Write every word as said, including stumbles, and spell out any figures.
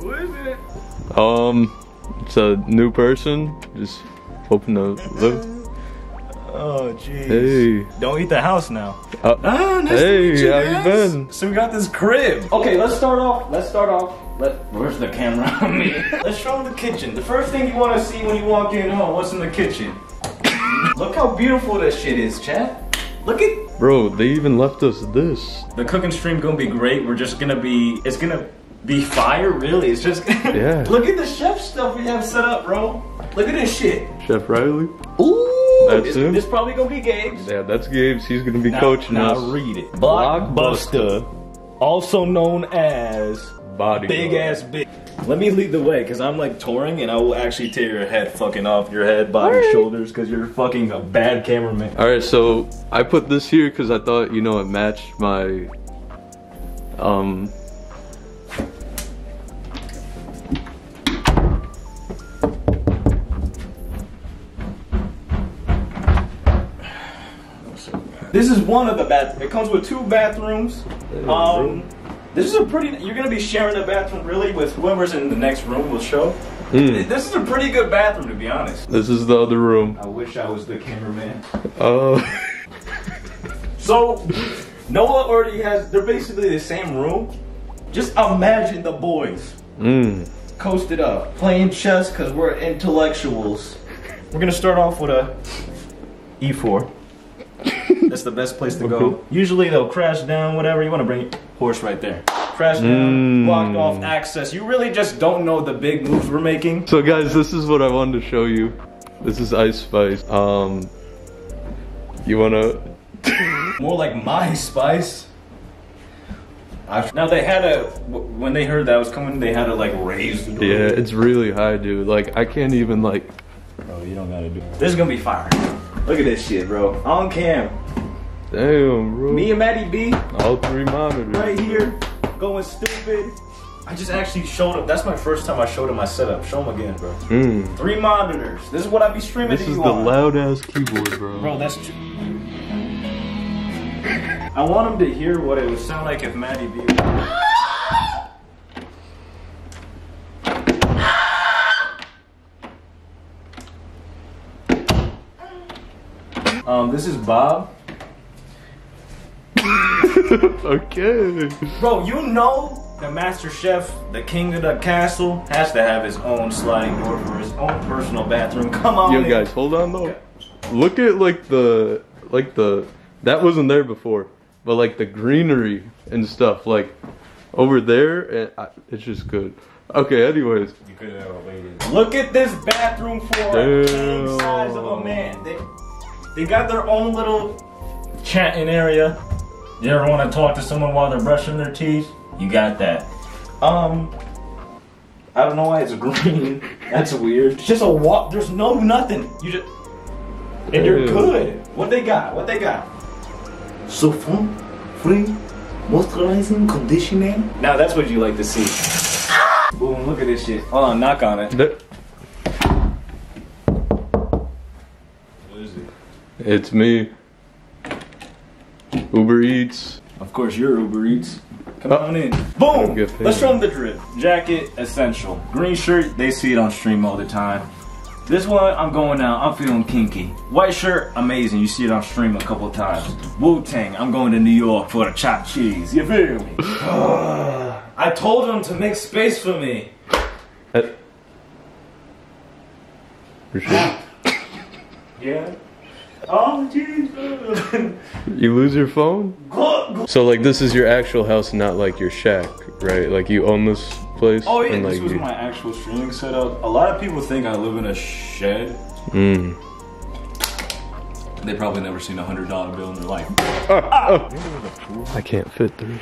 Who is it? Um, it's a new person. Just hoping to live. Oh, jeez. Hey. Don't eat the house now. Uh, ah, nice hey, to meet you how guys. You been? So we got this crib. Okay, let's start off. Let's start off. Let, where's the camera on me? Let's show them the kitchen. The first thing you want to see when you walk in, oh, what's in the kitchen? Look how beautiful that shit is, Chad. Look at... Bro, they even left us this. The cooking stream gonna be great. We're just gonna be... It's gonna be fire, really. It's just... Yeah. Look at the chef stuff we have set up, bro. Look at this shit. Chef Riley. Ooh. That's this, this probably gonna be Gabe's. Yeah, that's Gabe's. He's gonna be now, coaching now us. Now read it. Blockbuster, also known as Body Big Guard. Ass Bitch. Let me lead the way, cause I'm like touring, and I will actually tear your head fucking off your head, body, right. shoulders, cause you're fucking a bad cameraman. All right, so I put this here cause I thought, you know, it matched my um. This is one of the bathrooms. It comes with two bathrooms. Um, this is a pretty, you're gonna be sharing a bathroom really with whoever's in the next room we'll show. Mm. This is a pretty good bathroom, to be honest. This is the other room. I wish I was the cameraman. Oh. So, Noah already has, they're basically the same room. Just imagine the boys. Mm. Coasted up, playing chess because we're intellectuals. We're gonna start off with a E four. That's the best place to go. Usually they'll crash down, whatever. You want to bring your horse right there. Crash down, mm. blocked off access. You really just don't know the big moves we're making. So guys, this is what I wanted to show you. This is Ice Spice. Um, you wanna? More like my spice. I've... Now they had a, when they heard that I was coming, they had to like raise the door. Yeah, it's really high, dude. Like I can't even like. Bro, you don't gotta do it. This is gonna be fire. Look at this shit, bro. On cam. Damn, bro. Me and Maddie B. All three monitors. Right here. Going stupid. I just actually showed him. That's my first time I showed him my setup. Show him again, bro. Mm. Three monitors. This is what I be streaming this to you on. This is the loud ass keyboard, bro. Bro, that's true. I want him to hear what it would sound like if Maddie B was... Um, this is Bob. Okay. Bro, you know the master chef, the king of the castle, has to have his own sliding door for his own personal bathroom. Come on. Yo, in. Guys, hold on though. Look at like the, like the, that wasn't there before, but like the greenery and stuff, like over there, and I, it's just good. Okay, anyways. You could have waited. Look at this bathroom for the king size of a man. They, They got their own little chatting area. You ever want to talk to someone while they're brushing their teeth? You got that. Um, I don't know why it's green. That's weird. It's just a walk. There's no nothing. You just and you're good. What they got? What they got? So fun, free, moisturizing, conditioning. Now that's what you like to see. Boom! Look at this shit. Hold on, knock on it. The It's me. Uber Eats. Of course, you're Uber Eats. Come on in. Boom! Let's show them the drip. Jacket, essential. Green shirt, they see it on stream all the time. This one, I'm going out. I'm feeling kinky. White shirt, amazing. You see it on stream a couple times. Wu-Tang, I'm going to New York for the chopped cheese. You feel me? uh, I told them to make space for me. That... Appreciate it. Yeah. Oh, jeez. You lose your phone? So, like, this is your actual house, not like your shack, right? Like, you own this place? Oh, yeah, and, like, this was you... my actual streaming setup. A lot of people think I live in a shed. Mm. They probably never seen a one hundred dollar bill in their life. Ah, ah. I can't fit through.